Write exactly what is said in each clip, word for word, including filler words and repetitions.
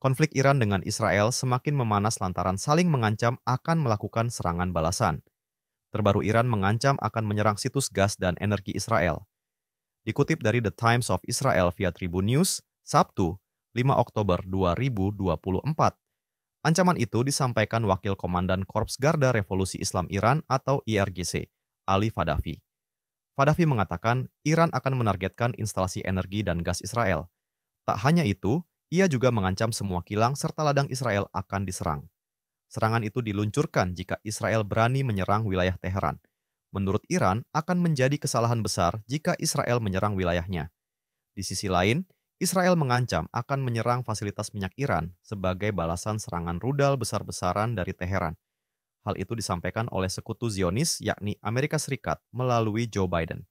konflik Iran dengan Israel semakin memanas lantaran saling mengancam akan melakukan serangan balasan. Terbaru Iran mengancam akan menyerang situs gas dan energi Israel. Dikutip dari The Times of Israel via TribunX, Sabtu, lima Oktober dua ribu dua puluh empat. Ancaman itu disampaikan Wakil Komandan Korps Garda Revolusi Islam Iran atau I R G C, Ali Fadavi. Fadavi mengatakan Iran akan menargetkan instalasi energi dan gas Israel. Tak hanya itu, ia juga mengancam semua kilang serta ladang Israel akan diserang. Serangan itu diluncurkan jika Israel berani menyerang wilayah Teheran. Menurut Iran, akan menjadi kesalahan besar jika Israel menyerang wilayahnya. Di sisi lain, Israel mengancam akan menyerang fasilitas minyak Iran sebagai balasan serangan rudal besar-besaran dari Teheran. Hal itu disampaikan oleh sekutu Zionis yakni Amerika Serikat melalui Joe Biden.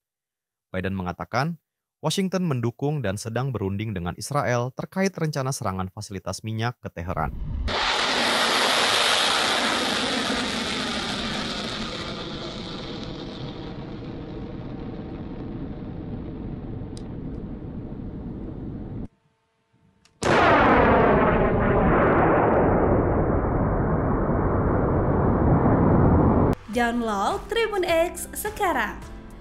Biden mengatakan, Washington mendukung dan sedang berunding dengan Israel terkait rencana serangan fasilitas minyak ke Teheran. Download TribunX sekarang,